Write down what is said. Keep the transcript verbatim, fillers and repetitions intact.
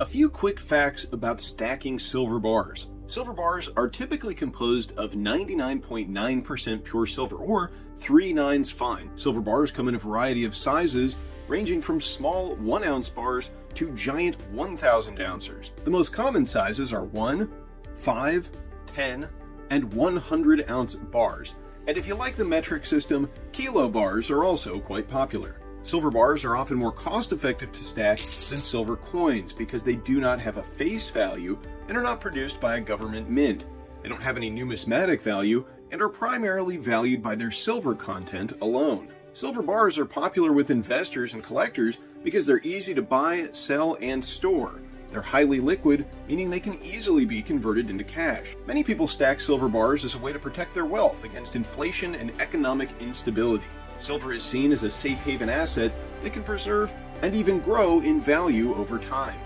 A few quick facts about stacking silver bars. Silver bars are typically composed of ninety-nine point nine percent pure silver, or three nines fine. Silver bars come in a variety of sizes, ranging from small one ounce bars to giant one thousand ouncers. The most common sizes are one, five, ten, and one hundred ounce bars. And if you like the metric system, kilo bars are also quite popular. Silver bars are often more cost-effective to stack than silver coins because they do not have a face value and are not produced by a government mint. They don't have any numismatic value and are primarily valued by their silver content alone. Silver bars are popular with investors and collectors because they're easy to buy, sell, and store. They're highly liquid, meaning they can easily be converted into cash. Many people stack silver bars as a way to protect their wealth against inflation and economic instability. Silver is seen as a safe haven asset that can preserve and even grow in value over time.